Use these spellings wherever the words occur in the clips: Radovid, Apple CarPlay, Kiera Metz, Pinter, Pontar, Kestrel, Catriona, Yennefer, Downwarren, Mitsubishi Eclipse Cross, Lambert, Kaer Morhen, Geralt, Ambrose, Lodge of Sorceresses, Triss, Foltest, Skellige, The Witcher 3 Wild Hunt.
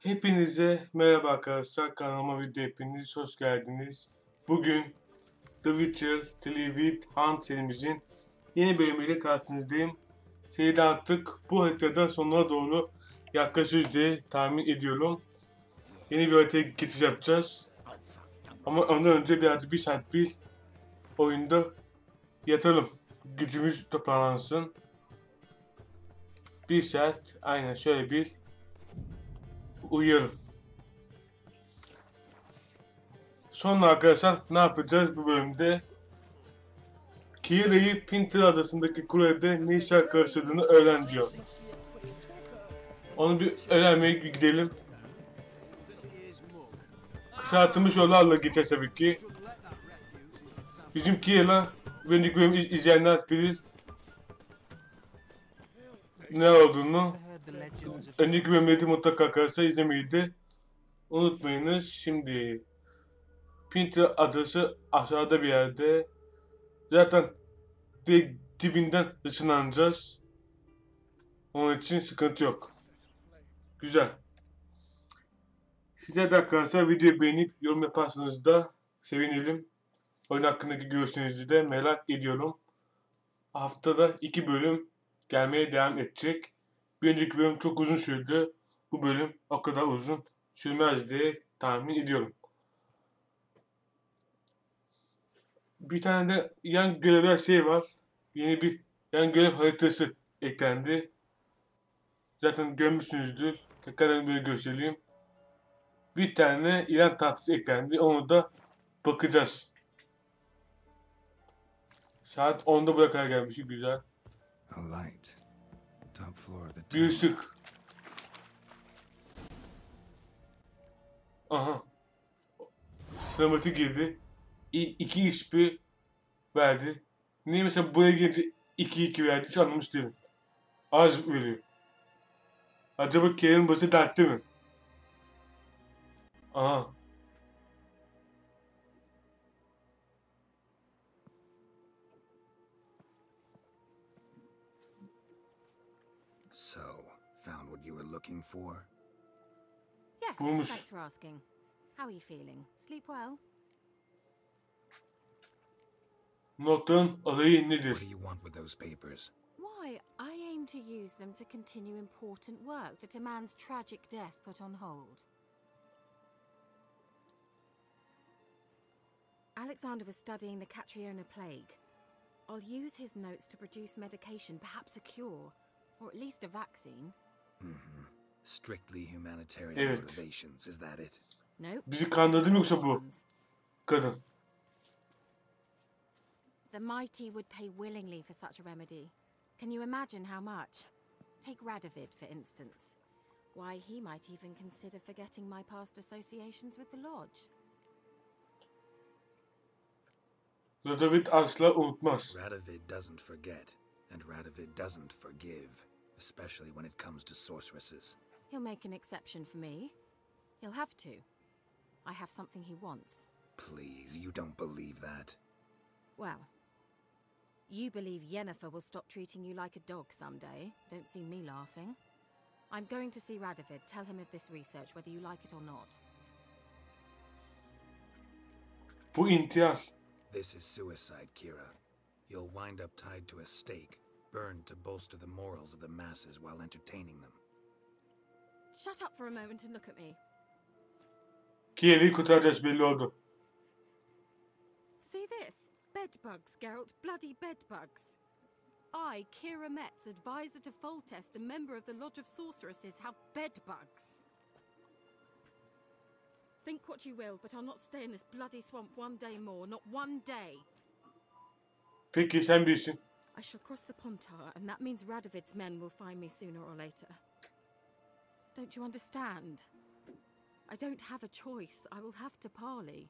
Hepinize merhaba arkadaşlar, kanalıma video hepiniz hoş geldiniz. Bugün The Witcher 3 Hunt serimizin yeni bölümüyle karşınızdayım. Seride artık bu haritada sonuna doğru yaklaşıyoruz diye tahmin ediyorum. Yeni bir haritaya geçiş yapacağız. Ama ondan önce bir saat bir oyunda yatalım. Gücümüz toparlansın. Bir saat aynen şöyle bir uyuyorum. Sonra arkadaşlar ne yapacağız bu bölümde? Kiera'yı Pinter adasındaki kulede ne işler karıştırdığını öğren diyor. Onu bir öğrenmeye gidelim. Kısaltılmış yollarla geçer tabii ki. Bizim Kiera, önceki bölümü izleyenler bilir ne olduğunu. Önceki bölümleri mutlaka arkadaşlar izlemeyi de unutmayınız. Şimdi Pinter adası aşağıda bir yerde. Zaten dibinden ışınlanacağız. Onun için sıkıntı yok. Güzel. Size de arkadaşlar videoyu beğenip yorum yaparsanız da sevinirim. Oyun hakkındaki görüşlerinizi de merak ediyorum. Haftada 2 bölüm gelmeye devam edecek. Bir önceki bölüm çok uzun sürdü. Bu bölüm o kadar uzun sürmez diye tahmin ediyorum. Bir tane de yan görevler var. Yeni bir yan görev haritası eklendi. Zaten görmüşsünüzdür. Tekrar böyle göstereyim. Bir tane ilan tahtası eklendi. Onu da bakacağız. Saat 10'da bırakar gelmiş. Güzel. Bir ışık. Aha. Sinematik girdi. 2 HP verdi. Niye mesela buraya girdi 2-2 verdi hiç anlamış değilim. Az veriyor. Acaba Kiera'nın başı dertte mi? Aha. So, found what you were looking for? Yes, thanks for asking. How are you feeling? Sleep well? Notun olayı nedir? What do you want with those papers? Why? I aim to use them to continue important work that a man's tragic death put on hold. Alexander was studying the Catriona plague. I'll use his notes to produce medication, perhaps a cure, or at least a vaccine. Mm-hmm. Strictly humanitarian motivations, is that it? No. Bizi kandırdı mı yoksa bu kadın? The mighty would pay willingly for such a remedy. Can you imagine how much? Take Radovid, for instance. Why, he might even consider forgetting my past associations with the Lodge. Radovid asla unutmaz. Radovid doesn't forget, and Radovid doesn't forgive, especially when it comes to sorceresses. He'll make an exception for me. He'll have to. I have something he wants. Please, you don't believe that. Well... You believe Yennefer will stop treating you like a dog someday. Don't see me laughing. I'm going to see Radovid. Tell him of this research, whether you like it or not. Bu intihar. This is suicide, Kiera. You'll wind up tied to a stake, burned to bolster the morals of the masses while entertaining them. Shut up for a moment and look at me. Kiera'yı kurtaracağız, belli oldu. See this? Bedbugs, Geralt, bloody bedbugs. I, Kiera Metz, advisor to Foltest, a member of the Lodge of Sorceresses, have bedbugs. Think what you will, but I'll not stay in this bloody swamp one day more, not one day. Peki, sen bilirsin. I shall cross the Pontar, and that means Radovid's men will find me sooner or later. Don't you understand? I don't have a choice. I will have to parley.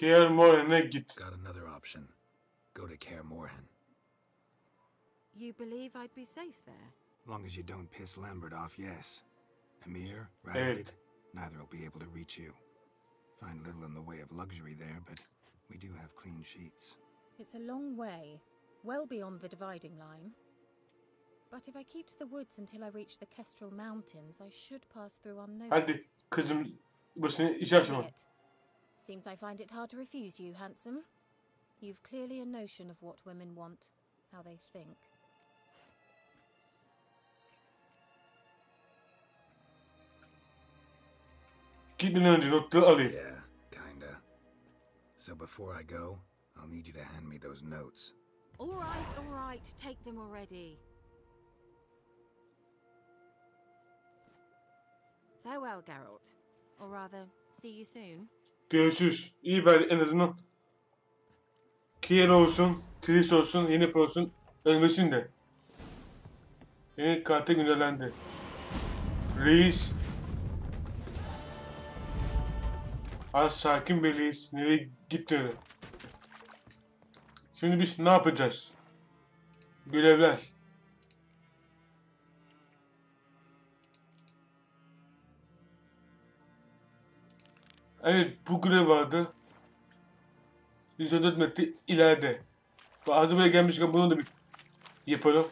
Kaer Morhen'e git. Got another option. Go to Kaer Morhen. You believe I'd be safe there? Long as you don't piss Lambert off, yes. Amir, Radovid, neither will be able to reach you. Find little in the way of luxury there, but we do have clean sheets. It's a long way, well beyond the dividing line. But if I keep to the woods until I reach the Kestrel Mountains, I should pass through unnoticed. Seems I find it hard to refuse you, handsome. You've clearly a notion of what women want, how they think. Keep me under, not Ali. Yeah, kinda. So before I go, I'll need you to hand me those notes. All right, take them already. Farewell, Geralt. Or rather, see you soon. Görüşürüz. İyi bari en azından. Kiera olsun, Triss olsun, Yennefer olsun, ölmesin de. Yeni katil güncellendi. Reis. Az sakin bir reis. Nereye gitti? Şimdi biz ne yapacağız? Görevler. Evet, bu görev vardı. Biz ödetmedi ileride. Hazır buraya gelmişken bunu da bir yapalım.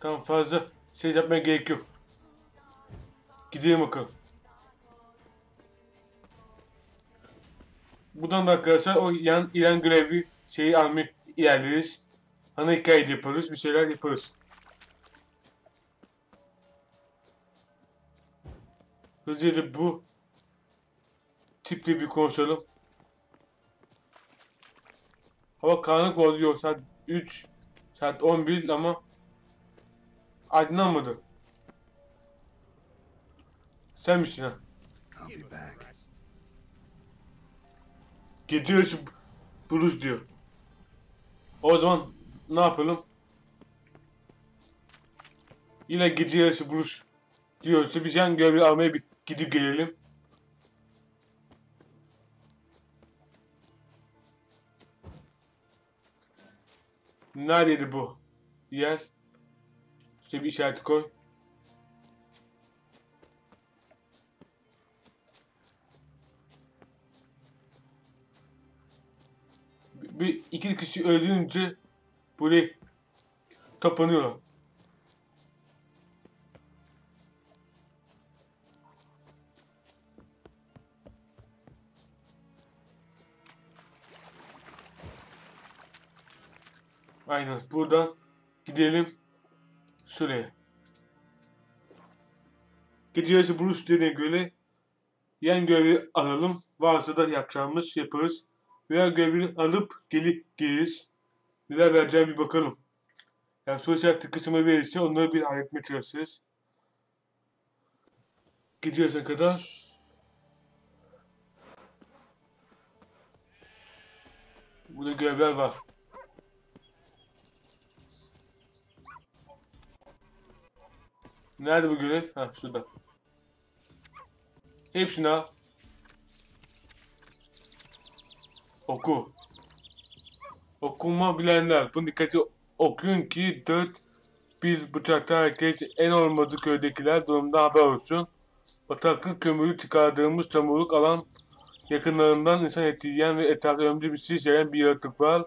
Tam fazla şey yapmaya gerek yok. Gidelim bakalım. Buradan da arkadaşlar o yan İran görevi şeyi almayı ilerleriz. Ana hikaye yaparız, bir şeyler yaparız. Hızlıca bu tiple bir konuşalım. Hava karanlık oluyor saat 3, saat 11 ama aydınlanmadı. Sen misin ha? Gece yarısı buluş diyor. O zaman ne yapalım? Yine gece yarısı buluş diyorsa biz yan görevi almaya bir gidip gelelim. Neredeydi bu yer? İşte bir işareti koy. Bir iki kişi öldürünce buraya tapanıyorlar. Aynen buradan gidelim şuraya. Gidiyoruz buluş dediğine göre yan görevi alalım. Varsa da yapacağımız yaparız. Veya görevini alıp geliriz. Neler vereceğim bir bakalım. Yani sosyal kısmı verirse onları bir halletmeye çalışırız. Gidiyorsa kadar. Burada görevler var. Nerede bu görev? Ha şurada. Hepsini al. Oku. Okuma bilenler. Bunu dikkatli okuyun ki 4 bir bıçakta herkes en olmadığı köydekiler durumda haber olsun. Bataklık kömürü çıkardığımız çamurluk alan yakınlarından insan eti yiyen ve etrafta ömrü bir şey yiyen bir yaratık var.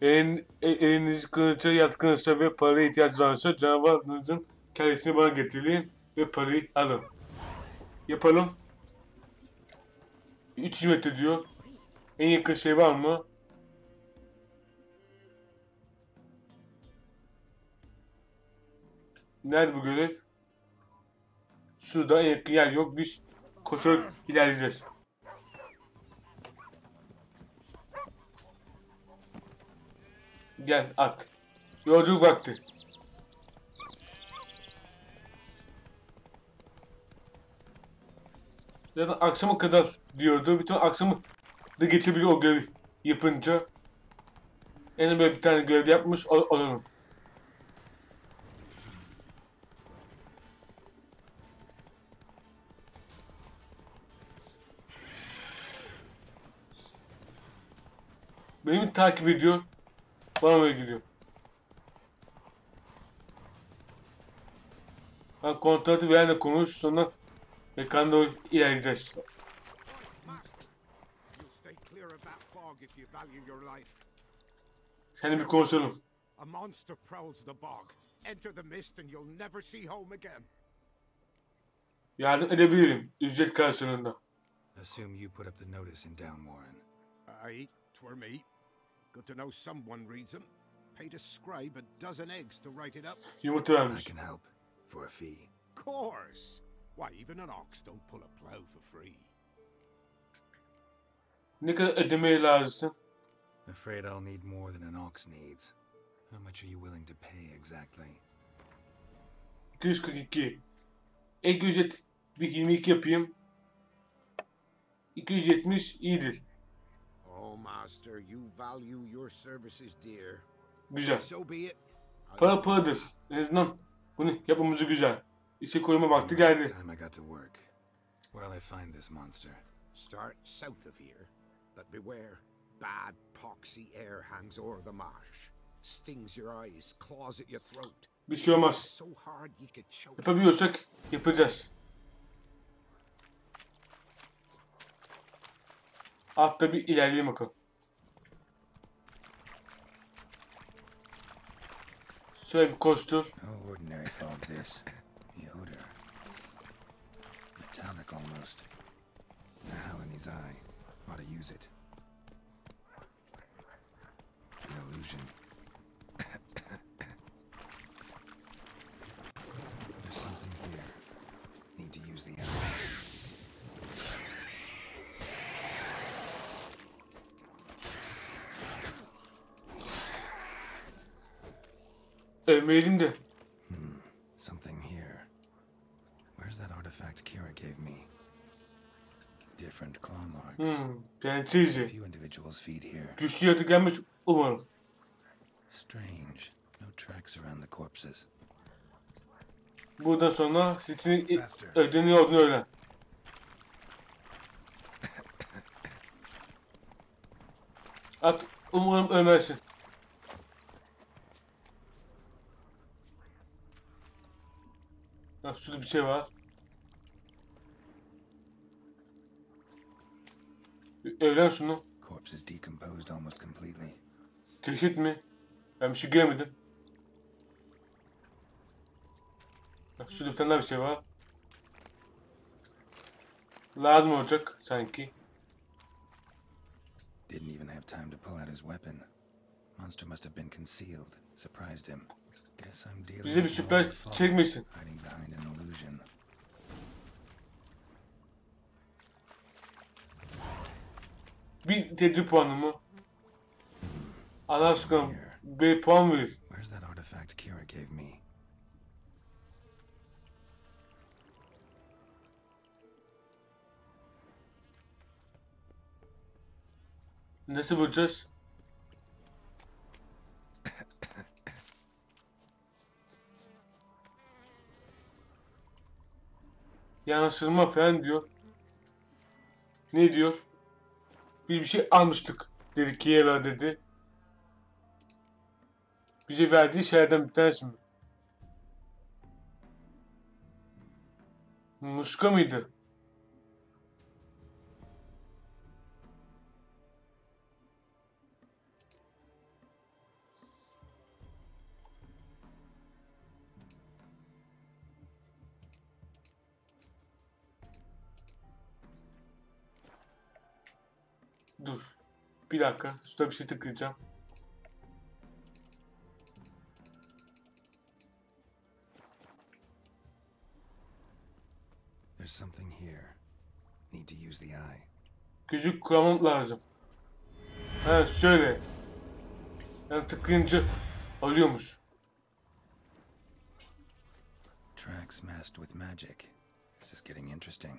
Eliniz kılıca yatkınsa ve paraya ihtiyaç varsa canavarınızın kendisini bana getirin ve parayı alın. Yapalım. 3 metre diyor. En yakın şey var mı? Nerede bu görev? Şurada en yakın yer yok. Biz koşarak ilerleyeceğiz. Gel at. Yolculuk vakti. Zaten akşama kadar diyordu. Bütün akşamı da geçebiliyor o görevi yapınca. En böyle bir tane görev yapmış olalım. Beni takip ediyor. Bana böyle gidiyor. Ben kontratı verenle konuş, sonra ekranda ilerleyeceğiz. Seni bir konuşalım. Yardım edebilirim, ücret karşılığında. Assume you put up the notice in Downwarren. Aye, 'twere me. Good to know someone reads them. Paid a scribe a dozen eggs to write it up. I can help for a fee. Course. Why, even an ox don't pull a plow for free. Afraid I'll need more than an ox needs. How much are you willing to pay exactly? 242. Ek ücret bir 22 yapayım. 270 iyidir. Oh master, you value your services dear. Güzel. Para paradır. En azından bunu yapmamızı güzel. İşe koyma vakti geldi. Where'll I find this monster? Start south of here, but beware. Bad poxy air hangs over the marsh. Stings your eyes, claws at your throat. Bir şey olmaz. Yapabiliyorsak yapacağız. Altta bir ilerleyelim bakalım. Şöyle bir koştur. Ölmeyelim de. Something here. Where's that artifact Kiera gave me? Different claw marks. A few individuals feed here. Güçlü yerde gelmiş umarım. Strange. No tracks around the corpses. Buradan sonra sitini ödeniyor ordunu öğren. At umarım ölmezsin. Şurada bir şey var. Öğren şunu. Teşhit mi? Ben bir şey göremedim. Şurada bir tane daha bir şey var. Lazım olacak sanki. Didn't even have time to pull out his weapon. Monster must have been concealed. Surprised him. Bize bir sürpriz çekmişsin. Bir tedbir puanı mı? Allah aşkına bir puan ver. Nasıl bulacağız? Yanaşılma falan diyor. Ne diyor? Biz bir şey almıştık dedi Kiera dedi. Bize verdiği şeylerden bir tanesi mi? Muska mıydı? Dur. Bir dakika. Şurada bir şey tıklayacağım. There's something here. Need to use the eye. Gözü kullanmam lazım. Ha şöyle. Yani tıklayınca alıyormuş. Tracks masked with magic. This is getting interesting.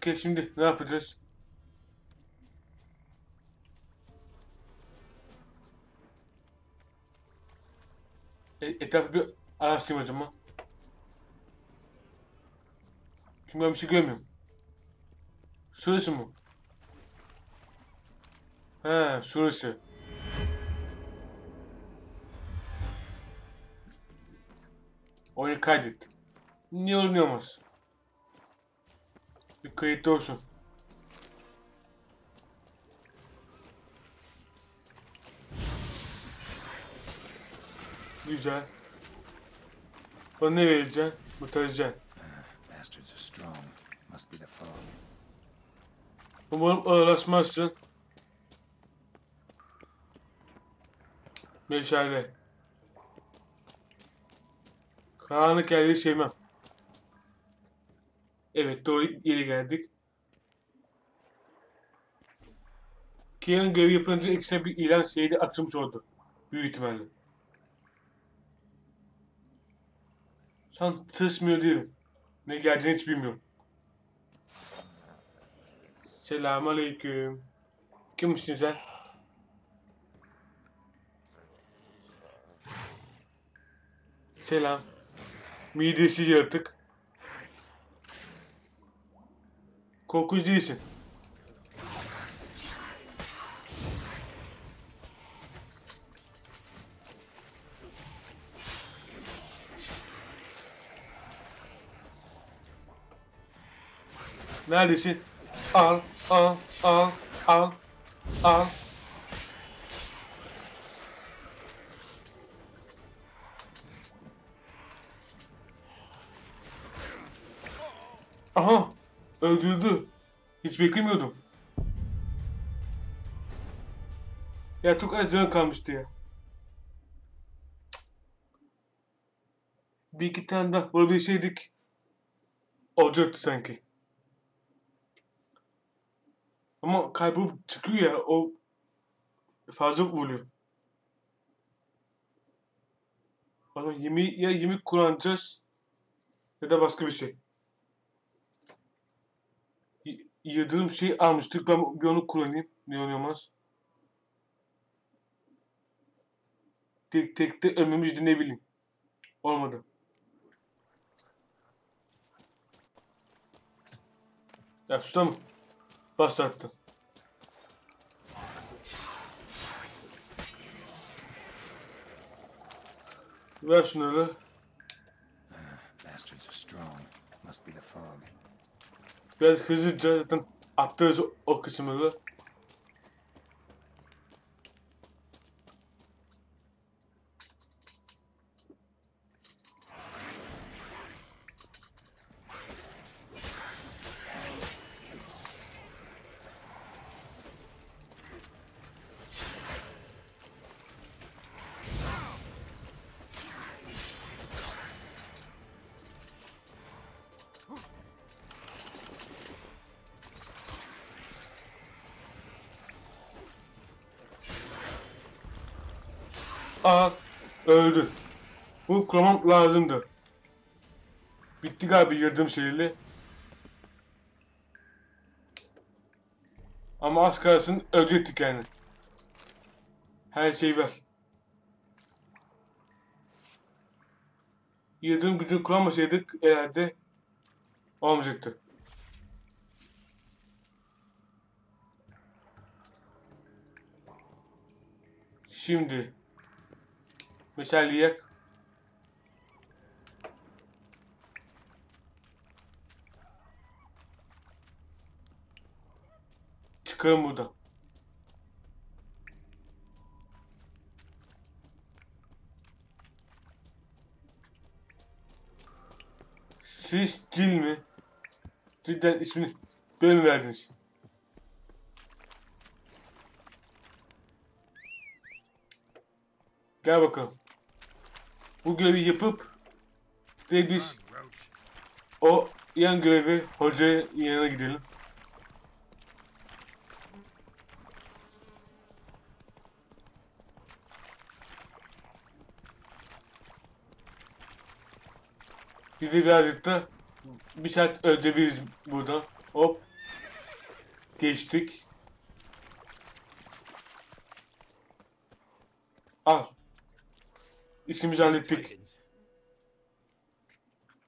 Peki şimdi ne yapacağız? Etrafı bir araştırayım o zaman. Çünkü ben bir şey görmüyorum. Şurası mı? He, şurası. Oyunu kaydettim. Niye olmuyormaz? Bir kayıt olsun. Güzel. Bana ne vereceksin? Kurtaracaksın. Umarım ağırlaşmazsın. Meşale. Karanlık yerleri sevmem. Evet, doğru yere geldik. Kiera'nın görevi yapınca ekstra bir ilan şeyi de atılmış oldu. Büyük ihtimalle. Sen tırsmıyor değilim. Ne geldiğini hiç bilmiyorum. Selamünaleyküm. Kimsin sen? Selam. Midesiz yaratık. Korkunç değilsin. Neredesin? Al, al, al, al, al. Aha! Öldürdü. Hiç beklemiyordum. Ya çok az can kalmıştı ya. Bir iki tane daha vurabilseydik olacaktı sanki. Ama kaybolup çıkıyor ya, o fazla vuruyor. Ama yemeği, ya yemek kullanacağız ya da başka bir şey. Yediğim şeyi almıştık, ben bir onu kullanayım. Ne oluyormaz? Tek tek de ölmemiz, ne bileyim. Olmadı. Ya şurada mı? Başlattım. Ver şunları. Biraz hızlıca zaten attırız o kısımları. Aha, öldü. Bu kromam lazımdı. Bitti galiba yırdığım şeyle. Ama az kalsın ölecektik yani. Her şey ver. Yırdığım gücünü kullanmasaydık herhalde olmayacaktı. Şimdi meşale yak. Çıkarım buradan. Siz Cil mi? Cidden ismini böyle mi verdiniz? Gel bakalım. Bu görevi yapıp de biz o yan görevi hocaya yanına gidelim. Bizi birazcık da bir saat ödebiliriz burada. Hop. Geçtik. Al. İşimizi hallettik.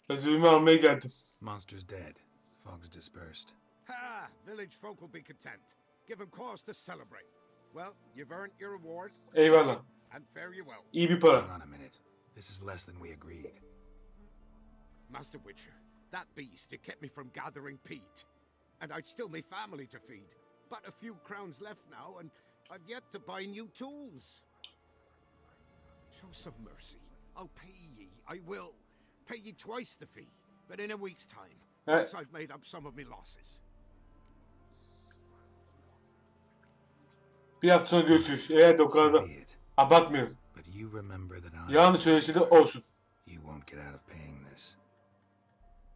Ödülümü almaya geldim. Monster's dead. Fog's dispersed. Ha! Village folk will be content. Give them cause to celebrate. Well, you've earned your reward. Eyvallah. And fare you well. İyi bir para. Hang on a minute. This is less than we agreed. Master Witcher, that beast, it kept me from gathering peat. And I'd still me family to feed. But a few crowns left now, and I've yet to buy new tools. Show some mercy. I'll pay ye, I will. Pay ye twice the fee, but in a week's time. Once I've made up some of me losses. Bir hafta sonra görüşürüz. Evet, o kadar abartmıyorum. Yanlış söylese de olsun. You won't get out of paying this.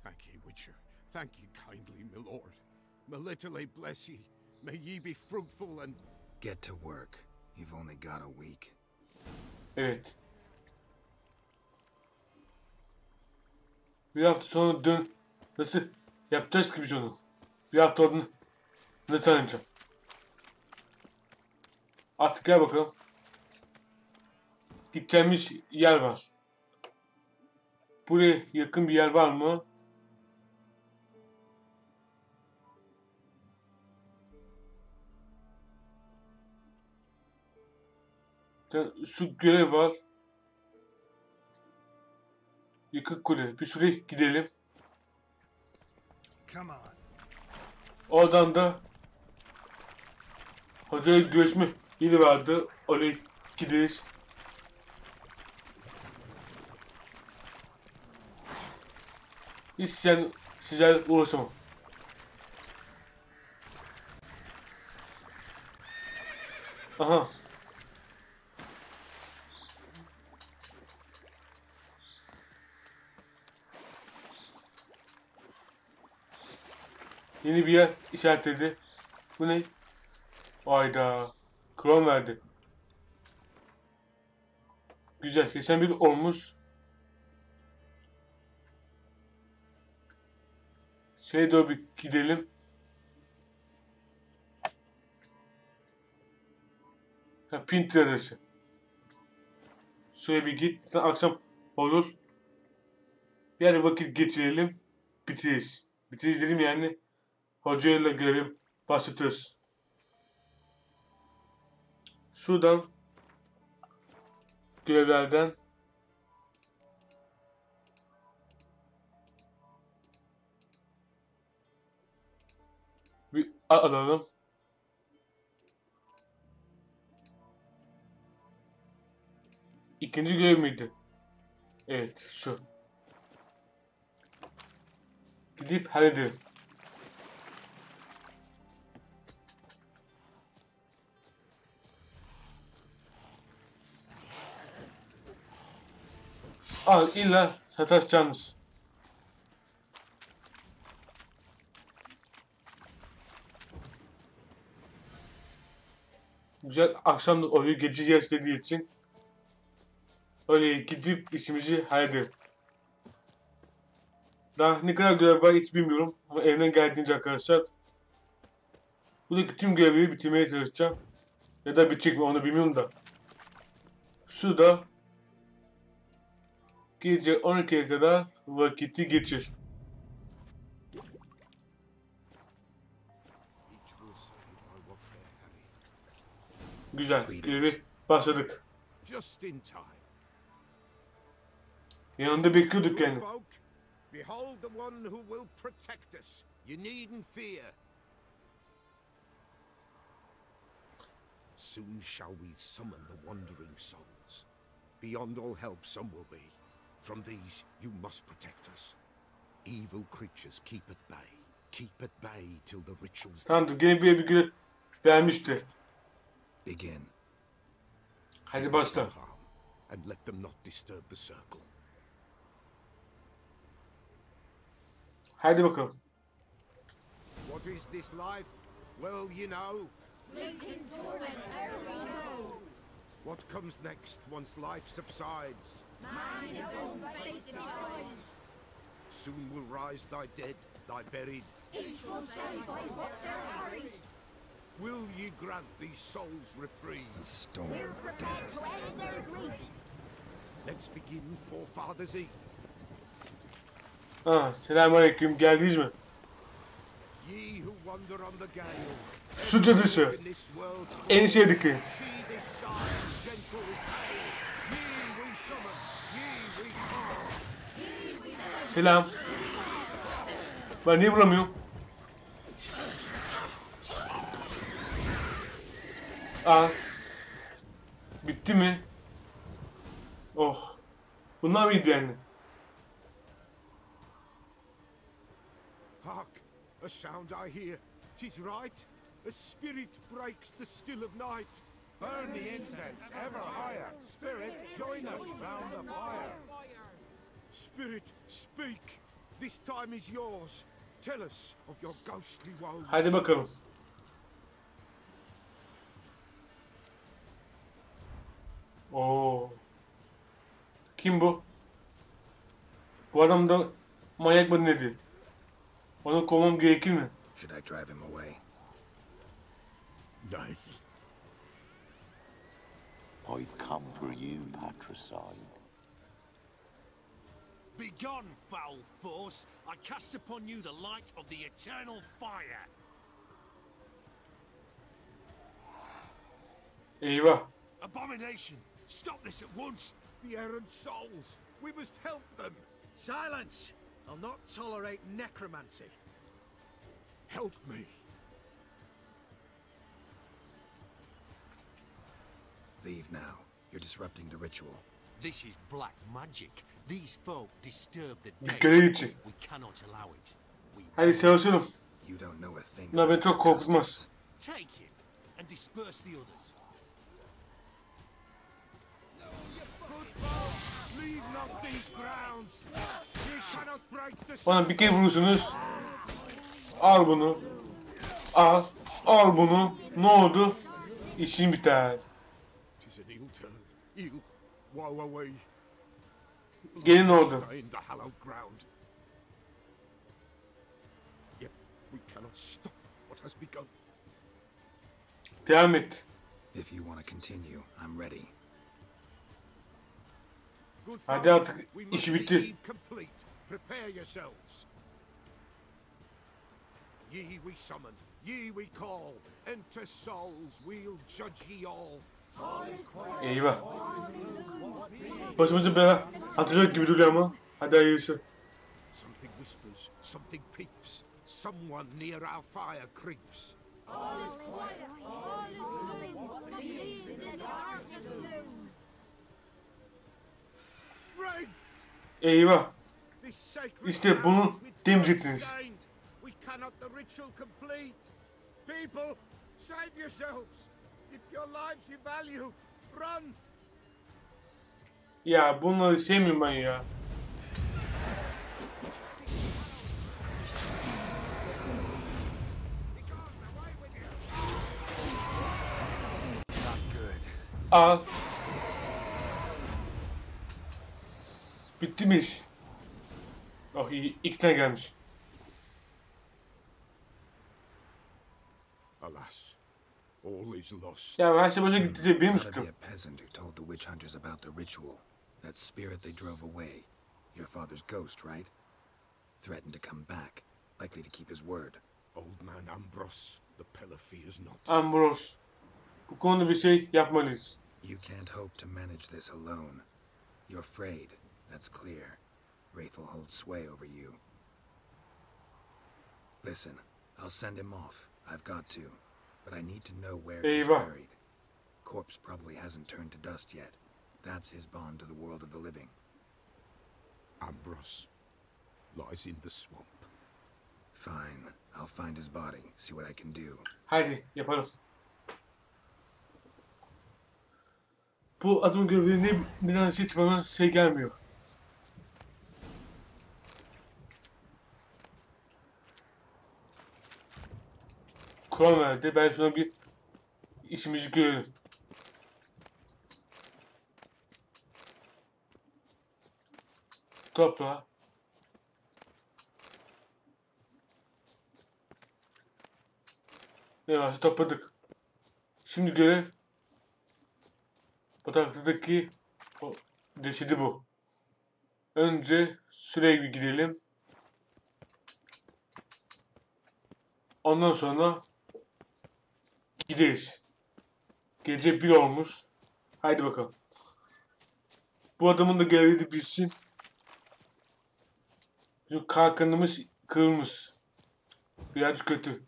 Thank you, Witcher. Thank you kindly, my lord. May litterly bless ye. May ye be fruitful and... Get to work. You've only got a week. Evet. Bir hafta sonra dön. Nasıl yapacağız ki biz onu? Bir hafta onu ne tanıyacağım? Artık gel bakalım. Gideceğimiz yer var. Buraya yakın bir yer var mı? Şu görev var. Yıkık kule. Bir şuraya gidelim. Oradan da hocaya görüşme yeri vardı. Oraya gideriz. Hiç yani sizlerle uğraşamam. Aha. Yeni bir yer işaretledi. Bu ne? Ayda. Kron verdi. Güzel. 81 olmuş. Şeye doğru bir gidelim. Ha, Pinter adresi. Şöyle bir git. Akşam olur. Bir yerde vakit geçirelim. Bitiririz. Bitiririz dedim yani. Hocayla görevi başlatırız. Şuradan görevlerden bir alalım. İkinci görev miydi? Evet, şu. Gidip halledelim. Al illa sataşacağımız. Güzel akşam da oluyor, gece yaş dediği için öyle gidip işimizi halledelim. Daha ne kadar görev var hiç bilmiyorum ama elimden geldiğince arkadaşlar buradaki tüm görevleri bitirmeye çalışacağım. Ya da bitecek mi onu bilmiyorum da. Şu da gece 12'ye kadar vakiti geçir. Güzel. Görevi başladık. Yanında bekliyorduk yani. Soon shall we summon the wandering souls. Beyond all help some will be. From these, you must protect us. Evil creatures keep at bay. Keep at bay till the rituals... Tamamdır, gene bir görev vermişti. Begin. Hadi başla. And let them not disturb the circle. Hadi bakalım. What is this life? Well, you know. What comes next once life subsides? Mine own fate decides. Soon will rise thy dead, thy buried. Each will say by what they're hurried. Will ye grant these souls reprieve? The storm we're prepared to end their grief. Let's begin Forefathers' Eve. Ah, selamünaleyküm. Geldiniz mi? Succeedisi. En şeydeki. Selam. Ben niye vuramıyorum? Aa. Bitti mi? Oh. Bunlar mıydı yani? A sound I hear. 'Tis right. A spirit breaks the still of night. Burn the incense ever higher. Spirit, join us round the fire. Spirit, speak. This time is yours. Tell us of your ghostly woes. Hadi bakalım. Oo. Kim bu? Bu adam da manyak mı nedir? Onu kovmam gerekir mi? Should I drive him away? No. I've come for you, patricide. Begone, foul force! I cast upon you the light of the eternal fire. Eyvah! Abomination! Stop this at once! The errant souls! We must help them! Silence! I'll not tolerate necromancy. Help me. Leave now. You're disrupting the ritual. This is black magic. These folk disturb the dead. We cannot allow it. You don't know a thing. Take him and disperse the others. Bana bir kere vurursunuz. Al bunu. Al. Al bunu. Ne oldu? İşin biter. Gelin oldu. Devam et. Hadi artık işi bitti. Eyvah. Başımızı bela atacak gibi duruyor ama. Hadi hayırlısı. Eyvah. İşte bunu temizlediniz. Ya bunları sevmiyorum ben ya. Al. Bitti mi iş? Oh iyi, ikna gelmiş. Alas, all is lost. Ya her şey boşa gitti, benim suçum. A peasant who told the witch hunters about the ritual. That spirit they drove away. Your father's ghost, right? Threatened to come back, likely to keep his word. Old man Ambrose, the Pelophy is not. Ambrose, bu konuda bir şey yapmalıyız. You can't hope to manage this alone. You're afraid. That's clear. Wraith will hold sway over you. Listen, I'll send him off. I've got to. But I need to know where he's buried. Corpse probably hasn't turned to dust yet. That's his bond to the world of the living. Ambrose lies in the swamp. Fine. I'll find his body, see what I can do. Haydi, yaparız. Bu adamın görevini nedense hiç bana şey gelmiyor. Kural verdi. Ben şuna bir işimizi görelim. Topla. Yavaşça topladık. Şimdi görev bataktaki o deşidi bu. Önce şuraya gidelim. Ondan sonra gideriz. Gece 1 olmuş. Haydi bakalım. Bu adamın da görevi de bilsin. Kalkanımız kırılmış. Birazcık kötü.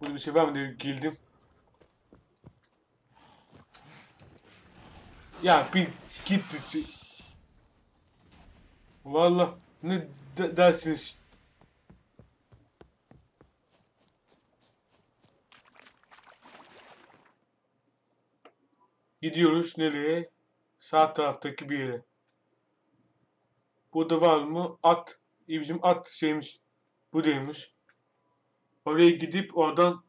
Burada bir şey var mı diye girdim. Ya bir gitti. Vallahi ne dersiniz? Gidiyoruz nereye? Sağ taraftaki bir yere. Burada var mı? At. Bizim at şeymiş. Bu değilmiş. Oraya gidip oradan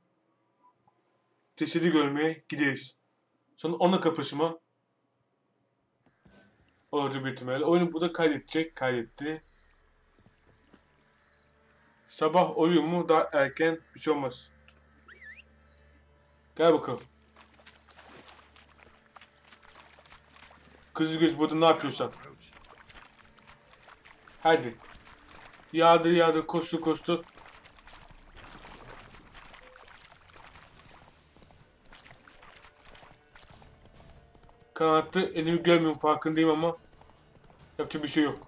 cesedi görmeye gideriz. Sonra ona kapışma. Olacak bir ihtimalle. Oyunu burada kaydedecek. Kaydetti. Sabah oluyor mu? Daha erken bir şey olmaz. Gel bakalım. Kızıl göz burada ne yapıyorsan. Hadi. Yağdır yağdır. Koştu koştu. Kanattı. Elimi görmüyorum. Farkındayım ama. Yapacak bir şey yok.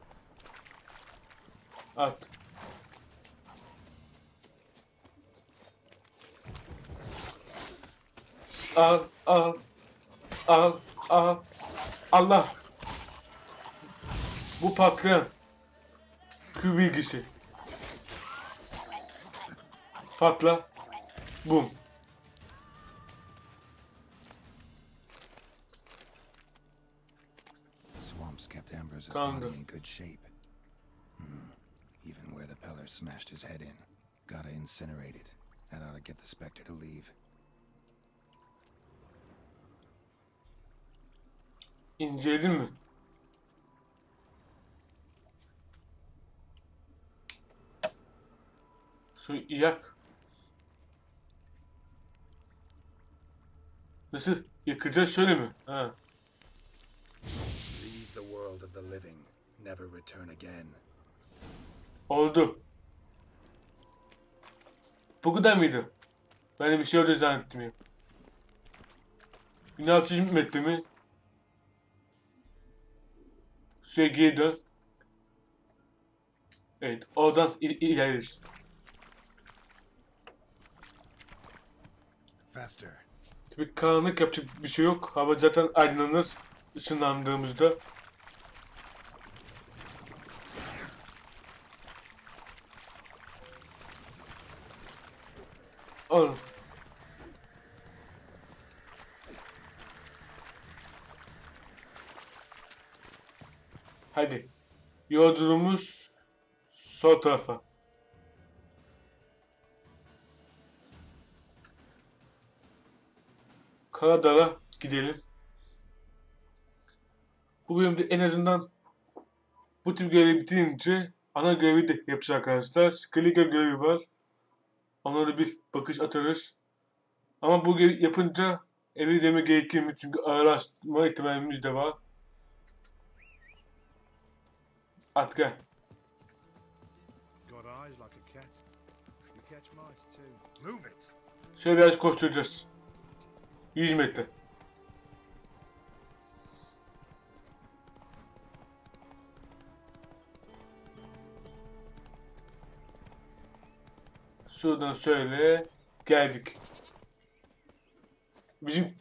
At. Al. Al. Al. Al. Allah. Bu patlayan. Q bilgisi. Patla. Bum. Tamamdır. İnceledin mi? Suyu yak. Nasıl? Yakacağız şöyle mi? Ha. Oldu. Bu kadar mıydı? Ben de bir şey olacağını zannettim ya. Ne yapacağız hükmetti mi? Şuraya geri dön. Evet, oradan ilerleriz. Tabii karanlık yapacak bir şey yok. Hava zaten aydınlanır ışınlandığımızda. Oğlum. Hadi. Yolculuğumuz sol tarafa. Karadağ'a gidelim. Bu bölümde en azından bu tip görevi bitirince ana görevi de yapacağız arkadaşlar. Skellige görevi var. Ona da bir bakış atarız. Ama bu yapınca evi deme gerekir mi? Çünkü araştırma ihtimalimiz de var. At gel. Şöyle biraz koşturacağız. 100 metre. Şuradan şöyle geldik. Bizim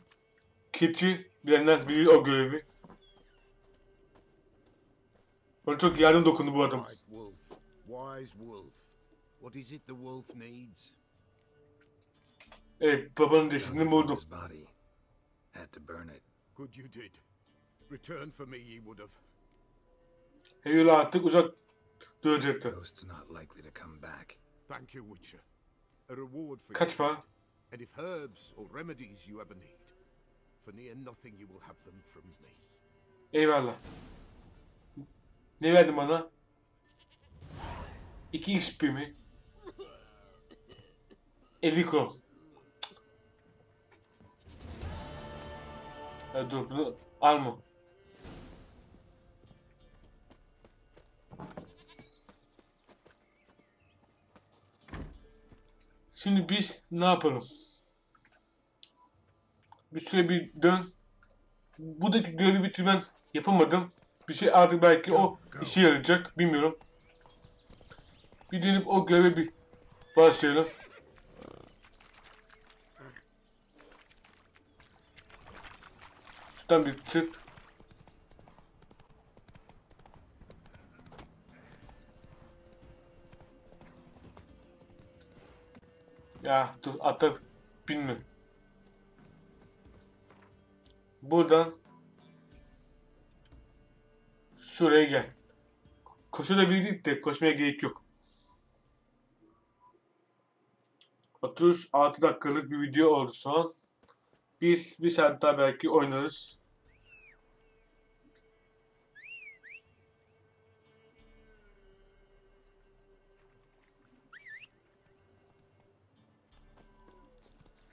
keçi bilenler bilir o görevi. Bana çok yardım dokundu bu adam. Evet, babanın deşikini buldum. Heyula artık uzak duracaktı. Kaç para? Eyvallah. Ne verdin bana? 2 XP mi? 50 kron. Dur, armor. Şimdi biz ne yapalım? Bir süre bir dön. Buradaki görevi bitirmen yapamadım. Bir şey artık belki o işe yarayacak. Bilmiyorum. Bir dönüp o göreve bir başlayalım. Şuradan bir çık. Ya dur ata binme. Buradan şuraya gel. Koşabilirdik de koşmaya gerek yok. 36 dakikalık bir video oldu şu an. Bir saat daha belki oynarız.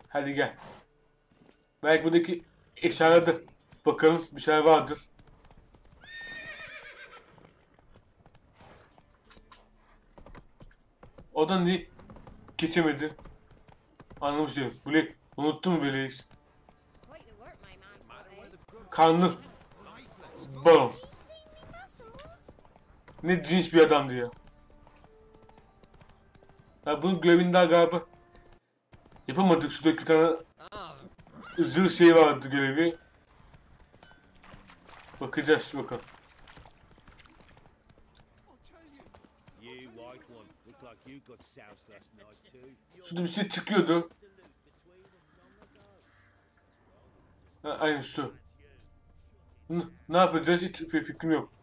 Hadi gel. Belki buradaki eşyalarda bakalım bir şey vardır. O da niye geçemedi? Anlamış değilim. Blake unuttu mu bileyiz? Kanlı balon. Ne cins bir adamdı ya. Ya bunun görevini daha galiba yapamadık. Şuradaki bir tane zırh şey vardı görevi. Bakacağız bakalım. Şurada bir şey çıkıyordu. Ha, aynı şu. Ne yapacağız hiç fikrim yok.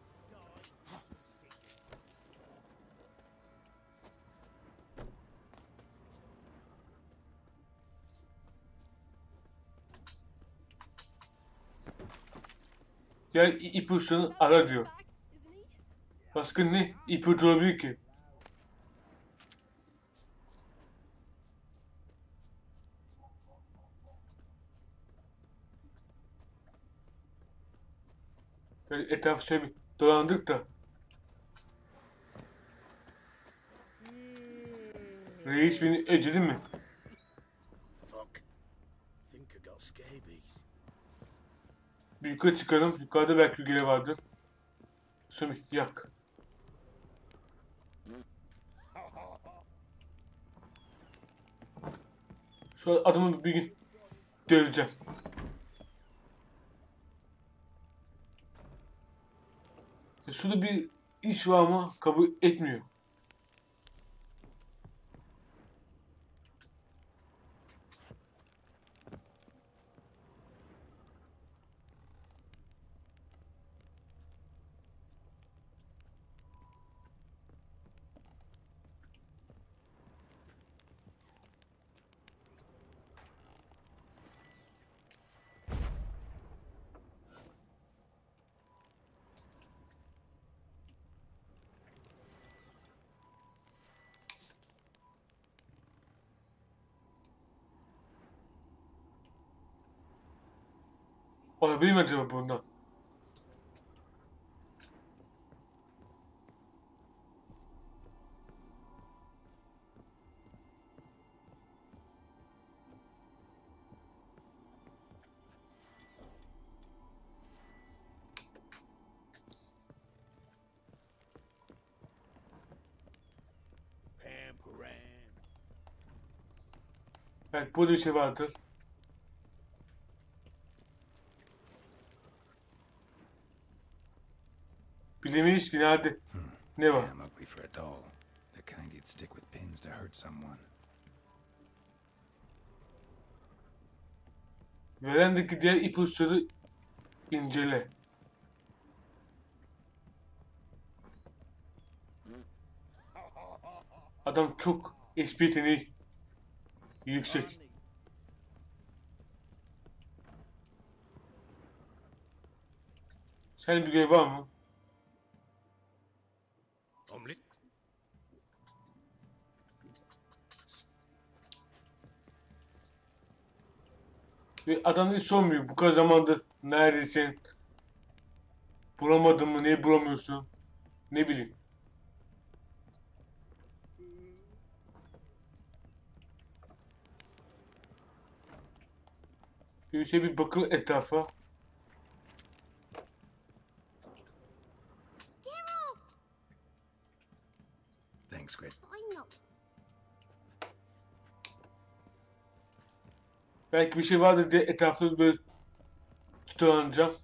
Diğer ipuçlarını ara diyor. Başka ne ipucu olabilir ki? Etrafı şöyle bir dolandık da. Reis beni öcedi mi? Bir yukarı çıkalım. Yukarıda belki bir görev vardır. Sümük yak. Şu adamı bir gün döveceğim. Şurada bir iş var ama kabul etmiyor. Olabilir mi acaba bundan? Evet, burada bir şey vardır. Bilmeyiz ki nerede ne var? Verendeki diğer ipuçları incele. Adam çok espritini yüksek. Sen bir görev var mı? Ve adam hiç sormuyor bu kadar zamandır Neredesin? Bulamadın mı? Niye bulamıyorsun? Ne bileyim. Bir bakın etrafa. Geralt. Thanks, Grit. Belki bir şey vardır diye etrafta böyle tutulanacağım.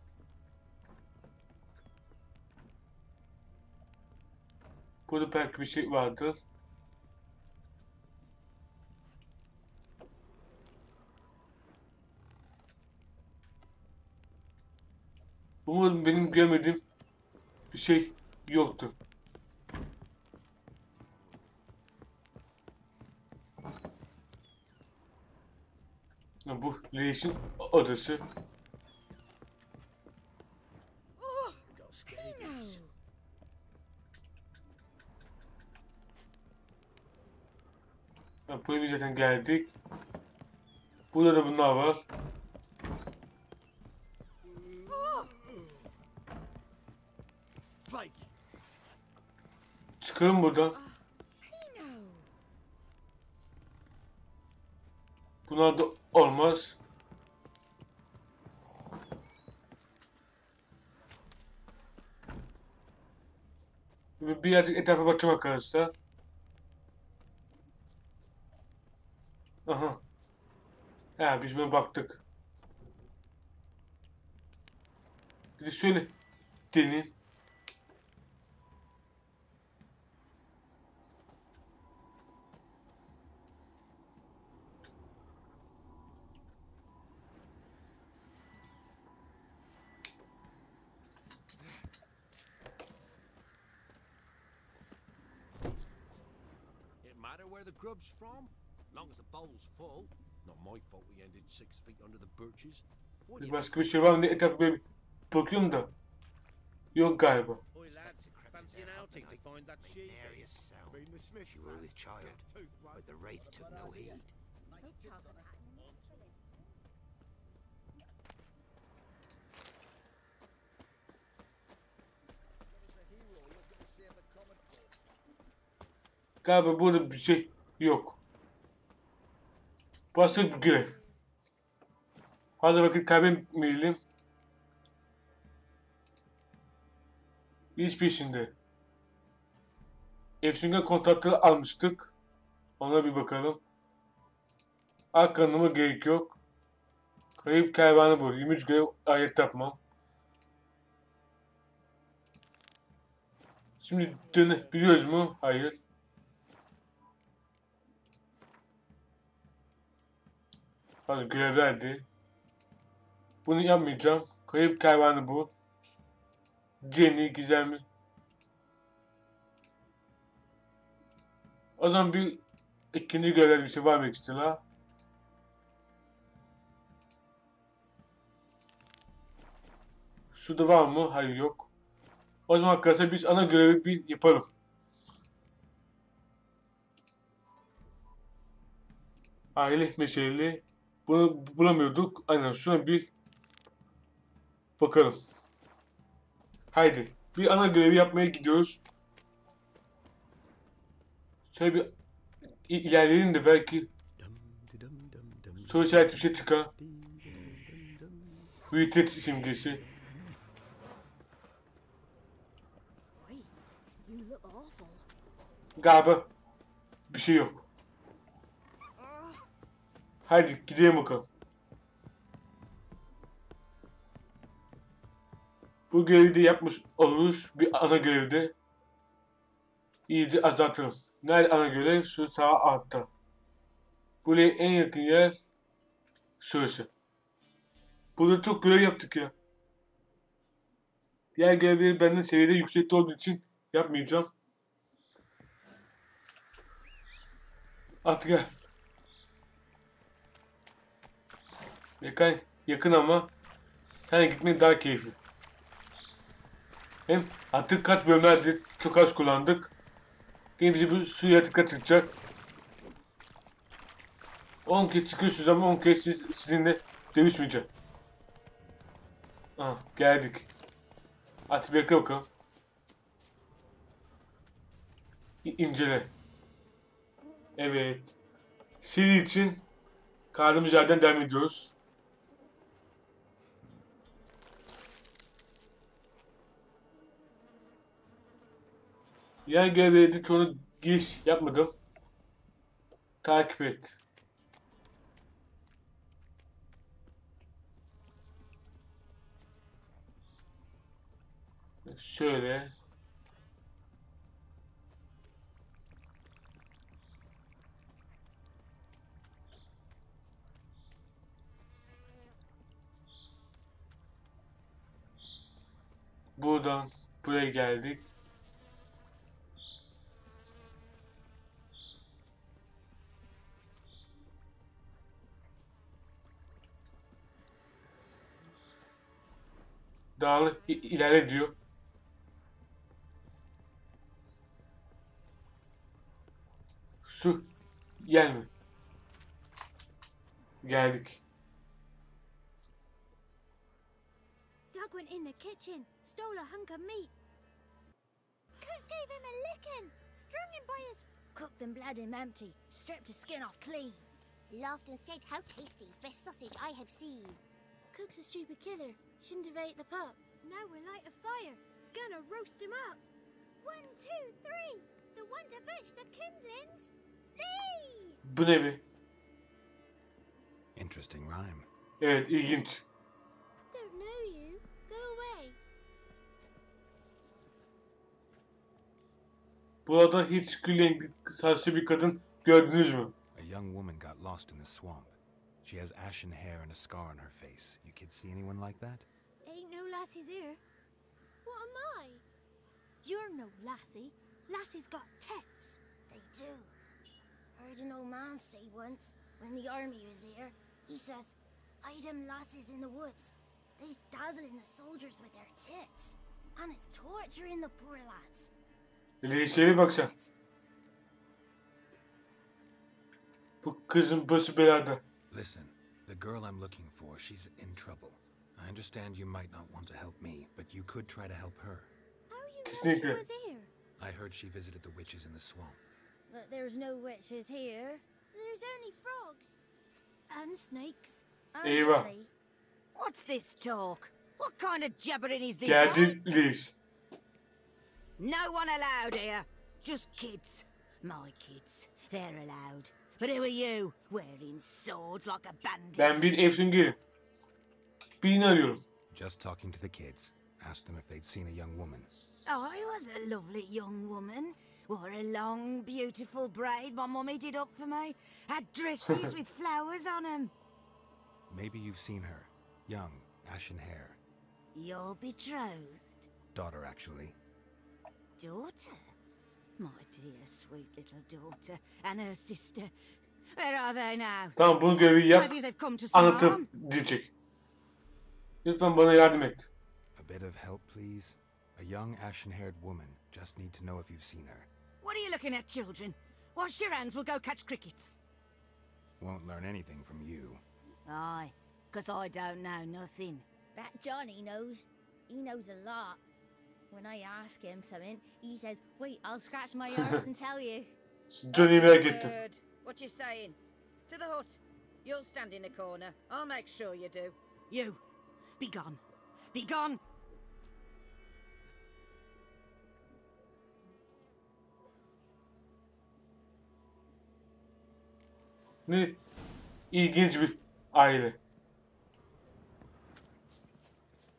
Burada belki bir şey vardır. Umarım benim görmediğim bir şey yoktu. Bu Reis'in odası. Buraya biz zaten geldik. Burada da bunlar var. Çıkalım buradan. Bunlar da olmaz. Birazcık etrafa bakacağım arkadaşlar. Aha. Ya biz buna baktık. Bir de şöyle deneyim. The grub's from, long as the bowl's full. Not my fault we ended 6 feet under the birches. Başka bir şey var mı? Etrafı bir bakıyorum da yok galiba. Galiba burada bir şey yok. Burası bir görev. Fazla vakit kaybetmeyelim. İş peşinde. Efsun'un kontakları almıştık. Ona bir bakalım. Arkanıma gerek yok. Kayıp kervanı bu. 23 görev ayet yapmam. Şimdi dönebiliyoruz mu? Hayır. Hani görevlerdi. Bunu yapmayacağım. Kayıp kervanı bu. Jenny güzel mi? O zaman bir ikinci görev bir şey var mı ekstra? Şurada var mı? Hayır yok. O zaman arkadaşlar biz ana görevi bir yapalım. Aile meseleli. Bunu bulamıyorduk. Aynen şuna bir bakalım. Haydi. Bir ana görevi yapmaya gidiyoruz. Şöyle bir ilerleyelim de belki soru işareti bir şey çıkar. Büyüteç simgesi. Galiba bir şey yok. Haydi gidelim bakalım. Bu görevi de yapmış oluruz. Bir ana görevde. İyice azaltırım. Nerede ana görev? Şu sağ altta. Buraya en yakın yer şurası. Burada çok görev yaptık ya. Diğer görevleri benden seviyede yüksekte olduğu için yapmayacağım. Artık gel. Yakın ama sen gitmek daha keyifli. Hem artık kat bölümlerde çok az kullandık. Yine bizi bu suya dikkat çıkacak. 10 kez çıkıyorsunuz ama 10 kez sizinle dövüşmeyeceğim. Ah, geldik. Hadi bekle bakalım. İncele. Evet. Siri için kaldığımız yerden devam ediyoruz. Yer görevleri çoğunu giriş yapmadım. Takip et. Şöyle. Buradan buraya geldik. Dağlık ilerle diyor. Su gelme. Geldik. Doug went in the kitchen, stole a hunk of meat. Cook gave him a licking, strung him by his. Cooked and bled him empty, stripped his skin off clean. Laughed and said, "How tasty! Best sausage I have seen." Cook's a stupid killer. Shouldn't have ate the pup. Now we'll light a fire. Gonna roast him up. 1, 2, 3. The one to fetch the kindlings. Thee! Bu ne be? Interesting rhyme. Evet, ilginç. Don't know you. Go away. Burada hiç gülen saçlı bir kadın gördünüz mü? A young woman got lost in the swamp. She has ashen hair and a scar on her face. You kids see anyone like that? Ain't no lassies here. What am I? You're no lassie. Lassies got tets. They do. Heard an old man say once, when the army was here, he says, "Hide them lasses in the woods. They's dazzling the soldiers with their tits, and it's torturing the poor lads." Leşeye bak sen. Bu kızın başı belada. Listen, the girl I'm looking for, she's in trouble. I understand you might not want to help me, but you could try to help her. How you know she was here? I heard she visited the witches in the swamp. But there's no witches here. There's only frogs. And snakes. Eva. What's this talk? What kind of jabbering is this? Please. No one allowed here. Just kids. My kids. They're allowed. But who are you? Wearing swords like a bandit. Ben bir efsingil. Birini arıyorum. Just talking to the kids. Asked them if they'd seen a young woman. Oh, I was a lovely young woman. Wore a long, beautiful braid my mummy did up for me. Had dresses with flowers on them. Maybe you've seen her. Young, ashen hair. Your betrothed. Daughter, actually. Daughter? My dear, sweet little daughter and her sister. Where are they now? Tamam, bunu görevi yap. Anlatım diyecek. Lütfen bana yardım et. A bit of help, please. A young, ashen-haired woman. Just need to know if you've seen her. What are you looking at, children? Wash your hands, we'll go catch crickets. Won't learn anything from you. Aye, because I don't know nothing. That Johnny knows. He knows a lot. When I ask him something, he says, "Wait, I'll scratch my arse and tell you." Johnny, what you saying? To the hut. You'll stand in the corner. I'll make sure you do. You, be gone. Be gone. Ne ilginç bir aile.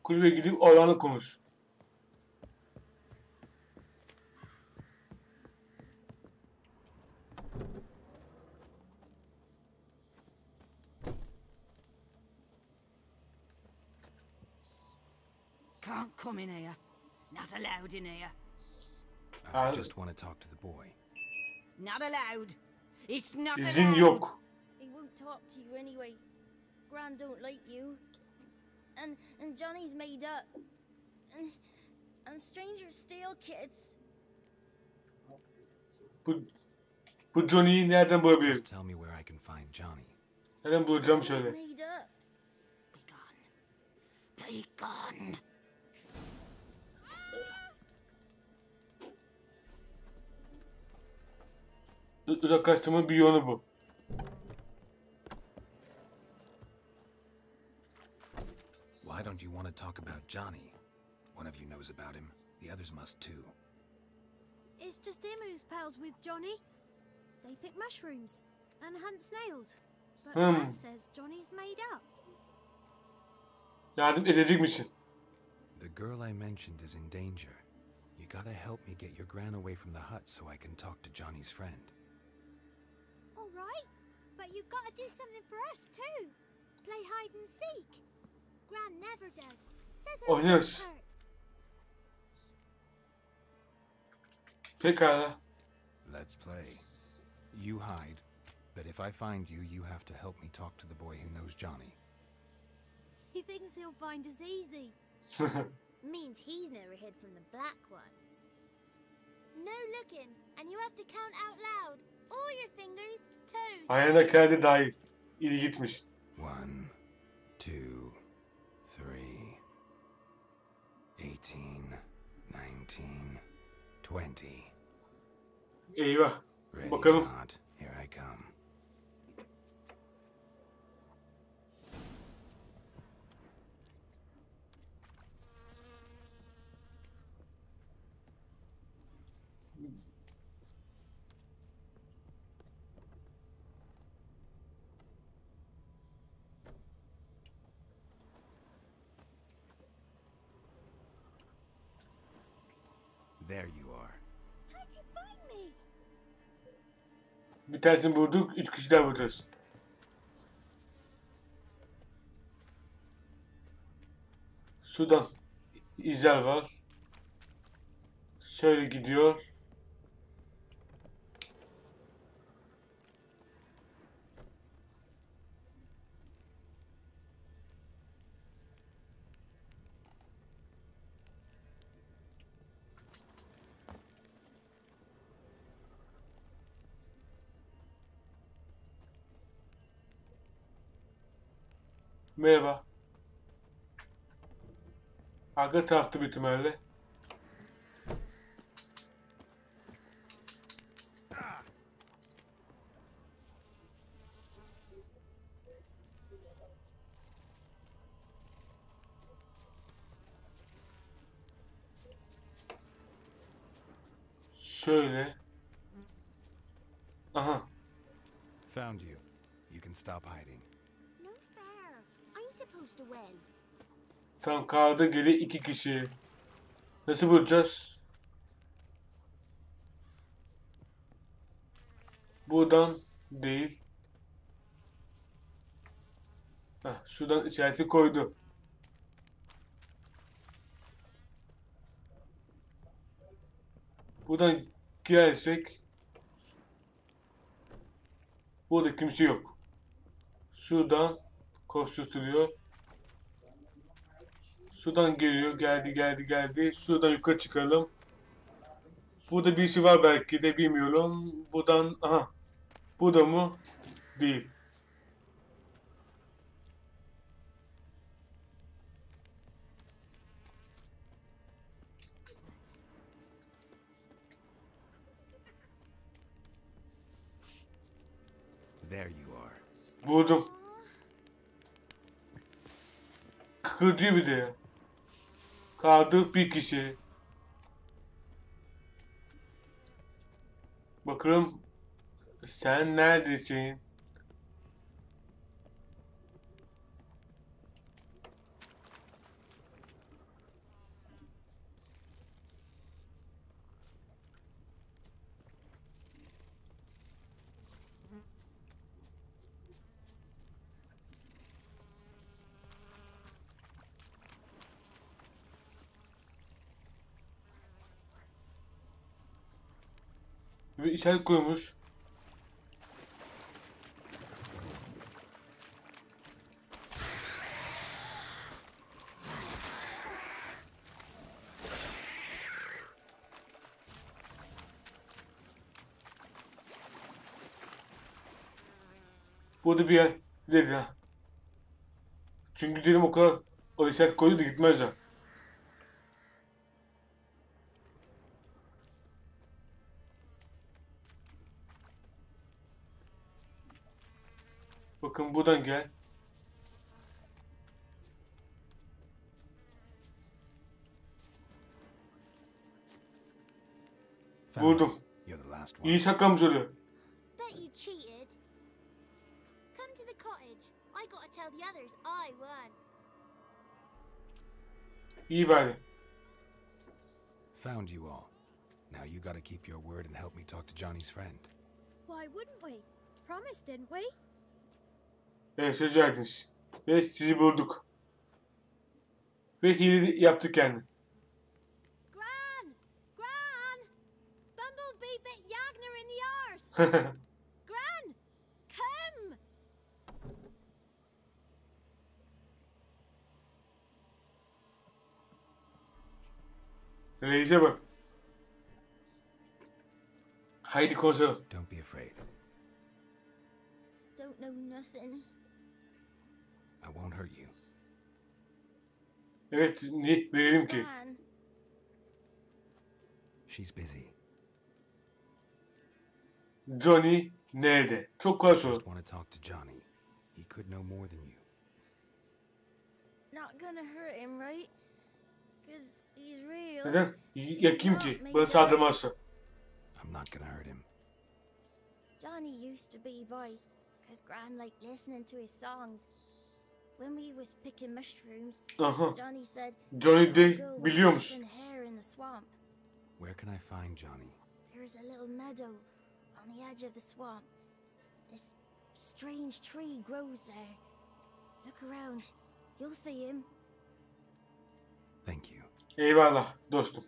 Kulübe gidip olanla konuş. Can't come in here. Not allowed in here. I just want to talk to the boy. Not allowed. It's not İzin allowed. Yok. He won't talk to you anyway. Gran don't like you. And Johnny's made up. And strangers steal kids. Bu Johnny'yi nereden bulabilirim? Tell me where I can find Johnny. Nereden bulacağım şöyle. Be gone. be gone. Dur arkadaşlarımın bir yönü bu. Why don't you want to talk about Johnny? One of you knows about him. The others must too. It's just him who's pals with Johnny. They pick mushrooms and hunt snails. But Matt says Johnny's made up. Yardım edecek misin? The girl I mentioned is in danger. You gotta help me get your gran away from the hut so I can talk to Johnny's friend. All right, but you gotta do something for us too. Play hide and seek. Gran never does. Says her hurt. Pekala. Let's play. You hide, but if I find you, you have to help me talk to the boy who knows Johnny. He thinks he'll find us easy. Means he's never hid from the black ones. No looking, and you have to count out loud. All your fingers, toes. Ayağına kendi dahi iyi gitmiş. 1, 2, 3, 18, 19, 20. Eyvah. Bakalım. Here I come. There you are. How'd you find me? Bir tanesini bulduk, 3 kişi daha buradayız. Sudan izler var. Şöyle gidiyor. Merhaba. Arka tarafta bir ihtimalle. Şöyle. Aha. Found you. You can stop hiding. Tam kaldı geri 2 kişi. Nasıl bulacağız? Buradan değil. Heh, şuradan işareti koydu. Buradan girersek burada kimse yok. Şuradan koşturuyor. Şuradan geliyor, geldi. Şuradan yukarı çıkalım. Burada birisi var belki de, bilmiyorum. Buradan, aha. Burada mı? Değil. There you are. Buldum. Kıkırdığı bir de. Kaldı bir kişi. Bakalım sen neredesin? Bir işaret koymuş. Burada bir yer dedi. Çünkü dedim o kadar Odisseler koydu da gitmezler. Bakın buradan gel. Vurdum. İyi şakamız oluyor. İyi bari. Found you all. Now you gotta keep your word and help me talk to Johnny's friend. Why wouldn't we? Promised, didn't we? Evet, söz verdiniz. Ve sizi bulduk. Ve hile yaptık kendi. Gran! Gran! Bumblebee bit Yagner in the arse! Gran! Come! Reise bak. Haydi konuşalım. Don't be afraid. Don't know nothing. I won't hurt you. Evet, ne verelim ki? She's busy. Johnny nerede? Çok kolay soru. I just want to talk to Johnny. He could know more than you. Not gonna hurt him, right? Because he's real. Neden? Ya kim ki? Bana saldırmazsa. I'm not gonna hurt him. Johnny used to be boy. Because Gran liked listening to his songs. When we was picking mushrooms, Johnny said, Johnny de biliyormuş. Where can I find Johnny? There is a little meadow on the edge of the swamp. This strange tree grows there. Look around. You'll see him. Thank you. Eyvallah dostum.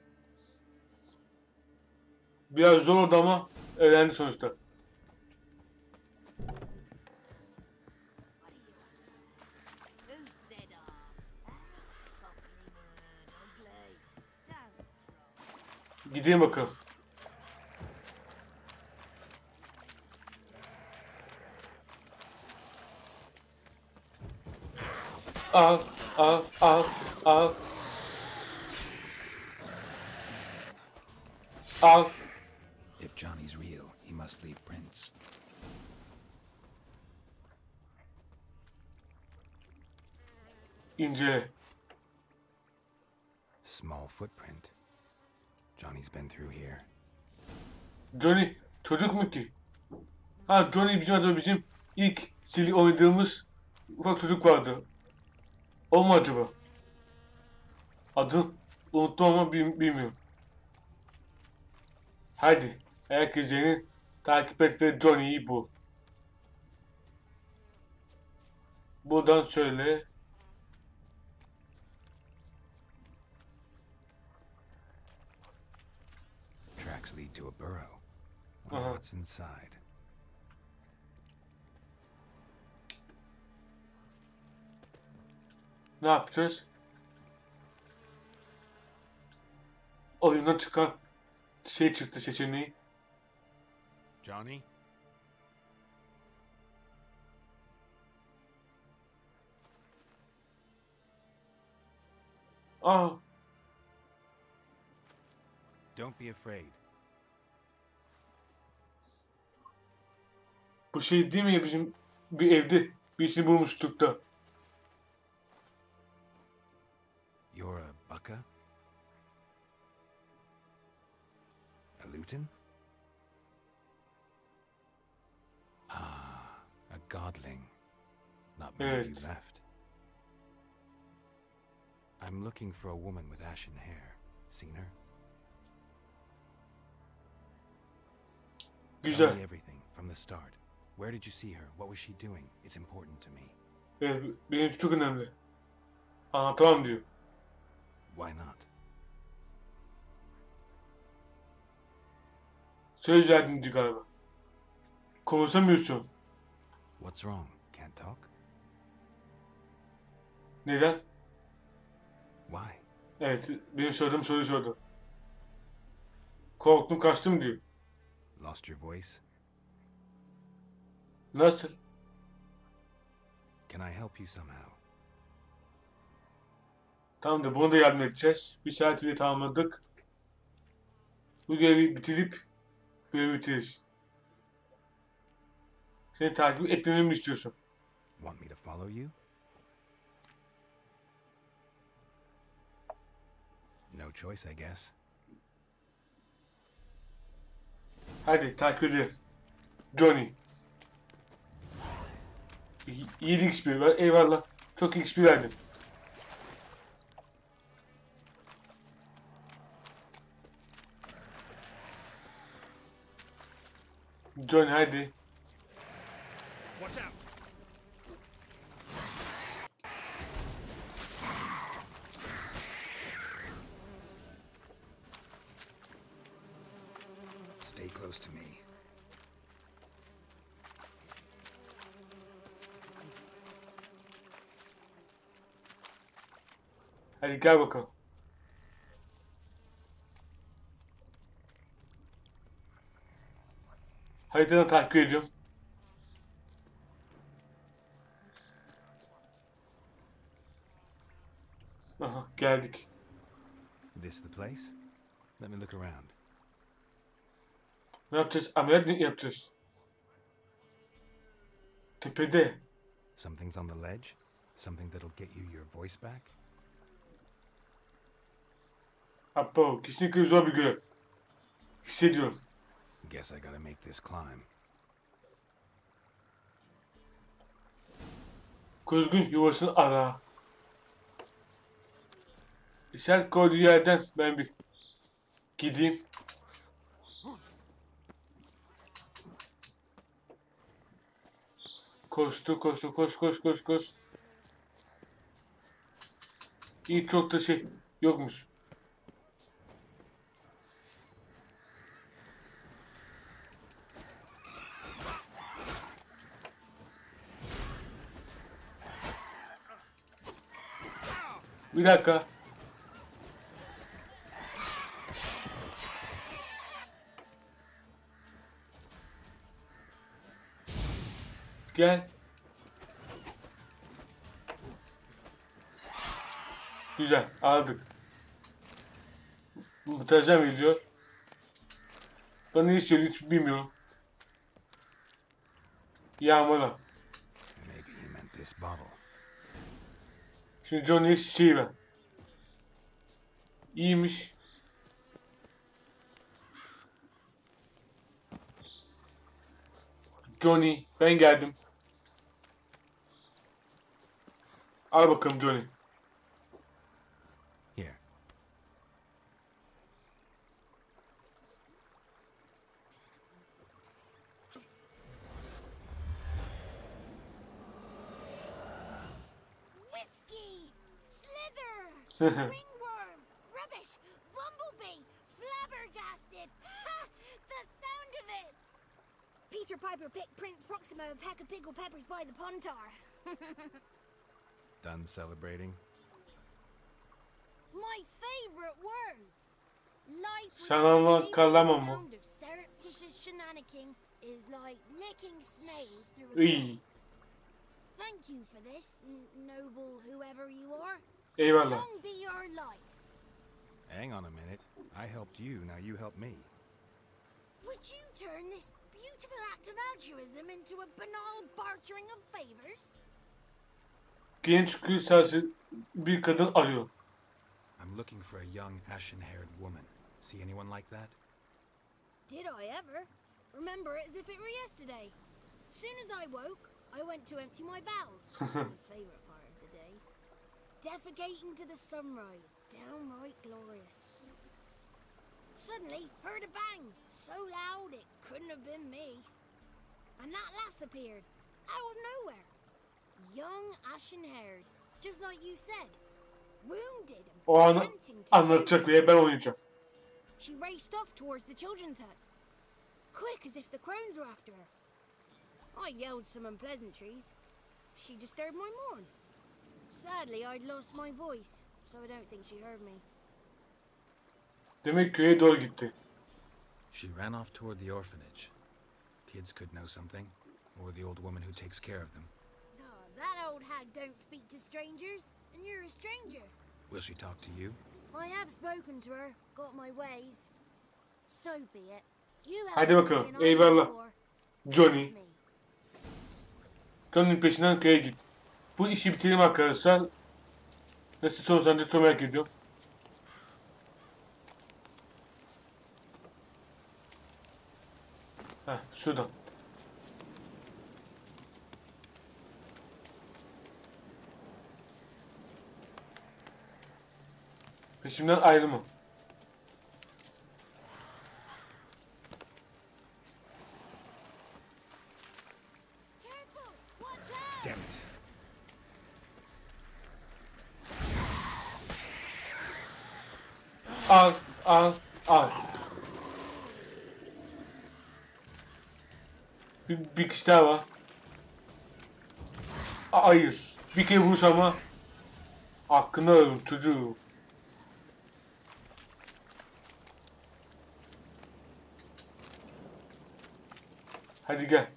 Biraz zor oldu ama öğrendi sonuçta. Gidelim bakalım. Al, al, al, al. Al. If Johnny's real, he must leave prints. İnce. Small footprint. Johnny's been through here. Johnny, çocuk mu ki? Ha, Johnny bizim ilk sili oynadığımız ufak çocuk vardı. O mu acaba? Adı unuttum ama bilmiyorum. Hadi, herkes yeni takip et ve Johnny'yi bul. Buradan şöyle. Lead to a burrow. What's inside? Ne yapacağız? Oyuna çıkan şey çıktı seçeneği. Johnny? Ah. Don't be afraid. Bu şey değil mi ya, bizim bir evde birisini bulmuştuk da. You're a baka? A lutin? Ah, a godling. Not many of you left. I'm looking for a woman with ashen hair. Seen her? Güzel. Tell me everything from the start. Where did you see her? What was she doing? It's important to me. Evet, benim çok önemli. Anlatamam diyor. Why not? Söz verdin diyor galiba. Konuşamıyorsun. What's wrong? Can't talk? Neden? Why? Evet, benim sorduğum soruyu sordu. Korktum, kaçtım diyor. Lost your voice? Nasıl? Can I help you somehow? Tamam da bunu da yardım edeceğiz. Bir saati de tamamladık. Bu görevi bitirip görevi bitiririz. Seni takip etmemi mi istiyorsun? Want me to follow you? No choice, I guess. Hadi takip edelim. Johnny. 7 XP ver. Eyvallah. Çok XP verdim. Johnny hadi. Stay close to me. Hadi gel bakalım. Haritadan takip ediyorum. Aha geldik. This the place? Let me look around. Ne yapacağız? Ameliyat ne yapacağız? Tepede. Something's on the ledge. Something that'll get you your voice back. Apo, kesinlikle zor bir görev. Hissediyorum. Guess I gotta make this climb. Kuzgun yuvasını ara. İşaret koyduğu yerden ben bir gideyim. Koştu, koştu, koş, koş, koş, koş. İyi çok da şey yokmuş. Bir dakika. Gel. Güzel, aldık. Muhteşem gidiyor. Bana hiç öyle bilmiyorum. Yağmala. Şimdi Johnny'ye şey ver. İyiymiş. Johnny, ben geldim. Al bakalım Johnny. Here. Whiskey, slither. Peter Piper picked Prince Proximo a pack of pickled peppers by the Pontar. Done celebrating? My favorite words! Life with the sound of surreptitious shenanigans is like licking snails through a hole. Thank you for this, noble whoever you are. Eyvallah. Long be your life. Hang on a minute. I helped you, now you help me. Would you turn this beautiful act of altruism into a banal bartering of favors? Genç kızı bir kadın arıyor. I'm looking for a young ashen-haired woman. See anyone like that? Did I ever? Remember it as if it were yesterday. Soon as I woke, I went to empty my bowels. My favorite part of the day. Defecating to the sunrise, downright glorious. Suddenly, heard a bang, so loud it couldn't have been me. And that lass appeared, out of nowhere. Young, ashen-haired, just like you said. Wounded and panting to she raced off towards the children's huts, quick as if the crones were after her. I yelled some unpleasantries. She disturbed my mourn. Sadly, I'd lost my voice, so I don't think she heard me. Demek köye doğru gitti. She ran off toward the orphanage. Kids could know something, or the old woman who takes care of them. Oh, that old hag don't speak to strangers, and you're a stranger. Will she talk to you? I have spoken to her, got my ways. So be it. Haydi bakalım. Eyvallah. Johnny. Johnny'nin peşinden köye git. Bu işi bitirelim arkadaşlar. Nasıl sonuçlanacak çok merak ediyorum. Heh, şuradan. Peşimden ayrılma. Al, al, al. Bir kişi daha var. Hayır. Bir kere vuruş ama hakkını arıyorum çocuğu. Hadi gel.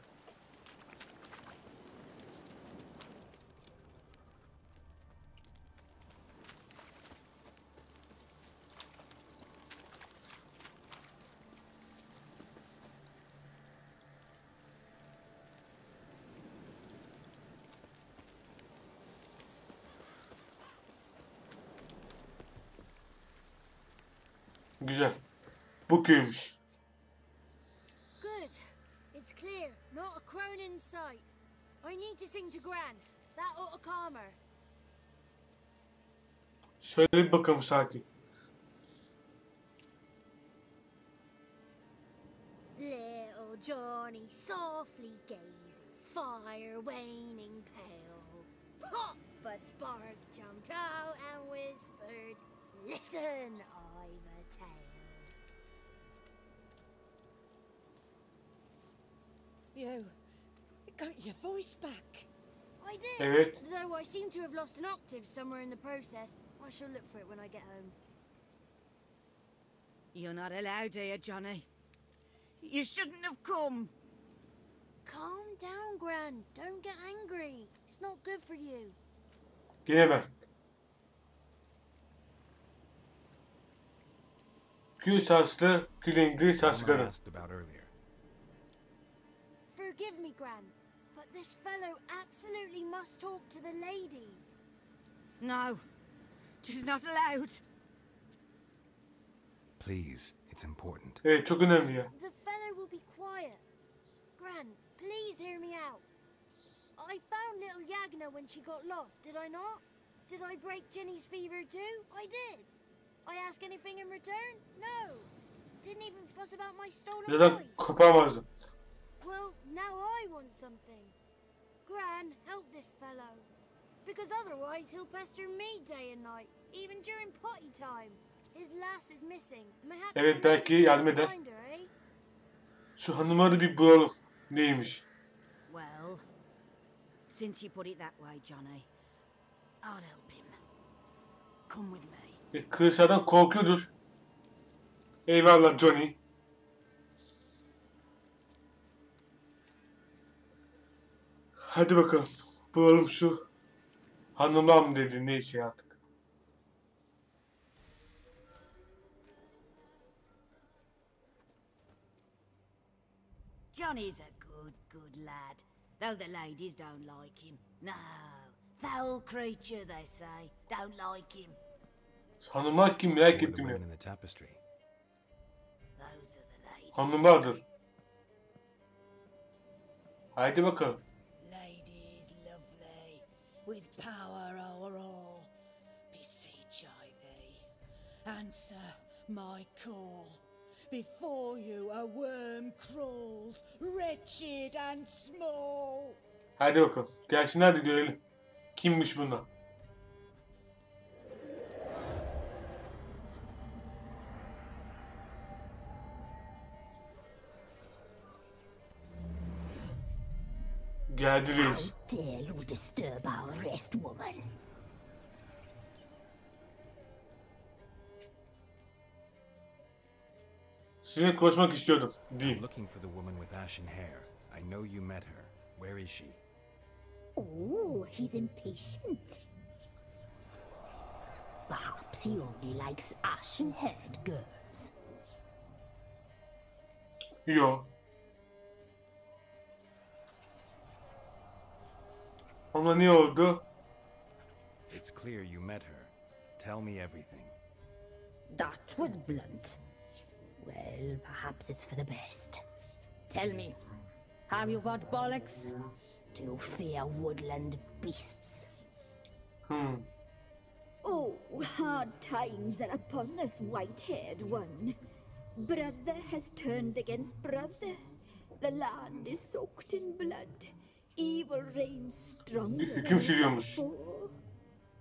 Güzel. Bu köymüş. Good. It's clear. Not a crone in sight. I need to sing to Gran. That ought to calm her. Şöyle bir bakalım sakin. Little Johnny softly gazing, fire waning pale. Pop! A spark jumped out and whispered, "Listen, I've a tale." You got your voice back. I did, evet. Though I seem to have lost an octave somewhere in the process. I shall look for it when I get home. You're not allowed here, Johnny. You shouldn't have come. Calm down, Gran. Don't get angry. It's not good for you. Gidemem. Gül saçlı, gülengli saçlı kadın. Forgive me, Gran, but this fellow absolutely must talk to the ladies. No, it is not allowed. Please, it's important. Evet, çok önemli ya. The fellow will be quiet. Gran, please hear me out. I found little Yagna when she got lost, did I not? Did I break Ginny's fever too? I did. I ask anything in return? No. Didn't even fuss about my stolen voice. Well, now I want something. Gran, help this fellow. Because otherwise he'll pester me day and night, even during potty time. His lass is missing. Evet, belki yardım eder. Şu hanıma da bir bulalım. Neymiş? Well, since you put it that way, Johnny, I'll help him. Come with me. Kırsadan korkuyordur. Eyvallah Johnny. Hadi bakalım. Bulalım şu hanımlar mı dedi ne şey artık. Johnny's a good lad, though the ladies don't like him. No, foul creature they say, don't like him. Hanımlar kim merak ettim ya. Hanımlardır. Haydi bakalım. With power o'er all, beseech I thee, answer my call. Before you a worm crawls, wretched and small. Hadi bakalım, gelsin hadi görelim. Kimmiş bunlar? Geldi reis. Dare you disturb our rest, woman? Sizinle konuşmak istiyordum. Değil. Looking for the woman with ashen hair. I know you met her. Where is she? Oh, he's impatient. By he only likes ashen-haired girls. Yeah. Ama ne oldu? It's clear you met her. Tell me everything. That was blunt. Well, perhaps it's for the best. Tell me, have you got bollocks? Do you fear woodland beasts? Oh, hard times are upon this white-haired one. Brother has turned against brother. The land is soaked in blood. Evil reigns stronger. Kim sürüyormuş?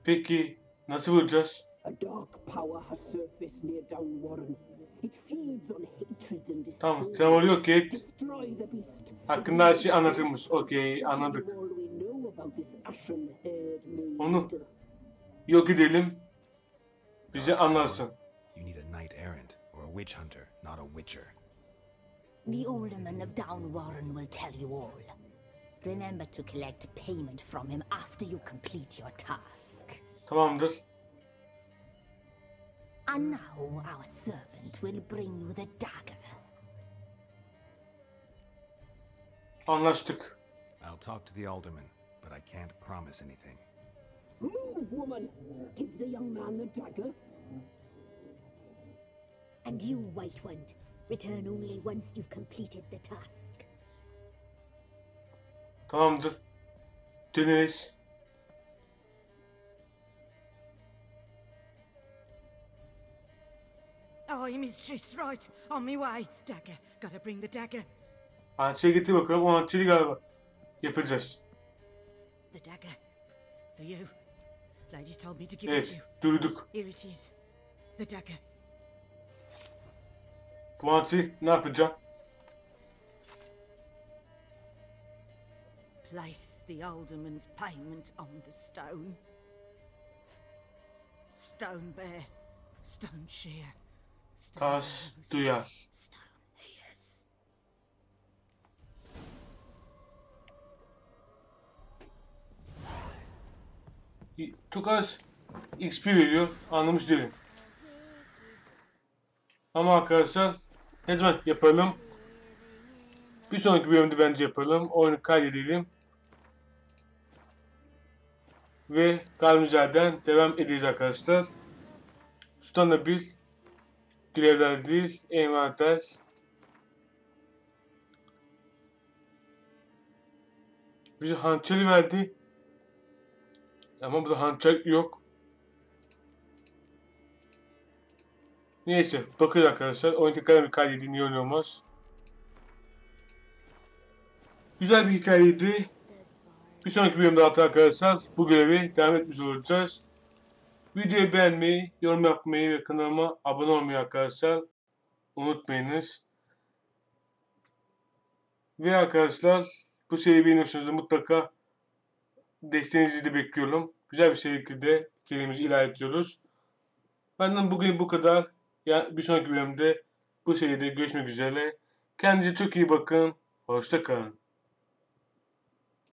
Peki, nasıl vuracağız? A dark power has surfaced near Downwarren. It feeds on hatred and destruction. Tamam, sen oraya yok et. Hakkında her şey anlatılmış. Okey, anladık. Onu yok edelim. Bize anlatsın. You need a knight errant or a witch hunter, not a witcher. The alderman of Downwarren will tell you all. Remember to collect payment from him after you complete your task. Tamamdır. And now our servant will bring you the dagger. Anlaştık. I'll talk to the alderman, but I can't promise anything. Move, woman! Give the young man the dagger. And you, white one, return only once you've completed the task. Tamamdır. Deniz. Ay, mistress, right. On my way. Dagger. Gotta bring the dagger. Antiye gitti bakalım. O antili galiba. Yapacağız. The dagger. For you. Ladies told me to give it to you. Duyduk. Here it is. The dagger. Bu anti ne yapacak? Place the alderman's payment on the stone. Stone bear. Stone shear. Tas duyar. Çok az XP veriyor. Anlamış değilim. Ama arkadaşlar ne zaman yapalım? Bir sonraki bölümde bence yapalım. Oyunu kaydedelim. Ve kalmızadan devam edeceğiz arkadaşlar. Sultan'la bir görevler değil, envanter. Bize hançeri verdi. Ama burada hançer yok. Neyse, bakın arkadaşlar. Oyun tekrar bir kaydedeyim, iyi olmaz. Güzel bir hikayeydi. Bir sonraki bölümde arkadaşlar bu görevi devam etmiş olacağız. Videoyu beğenmeyi, yorum yapmayı ve kanalıma abone olmayı arkadaşlar unutmayınız. Ve arkadaşlar bu seriyi beğeniyorsanız mutlaka desteğinizi de bekliyorum. Güzel bir şekilde serimizi ilerletiyoruz. Benden bugün bu kadar. Yani bir sonraki bölümde bu seride görüşmek üzere. Kendinize çok iyi bakın. Hoşça kalın.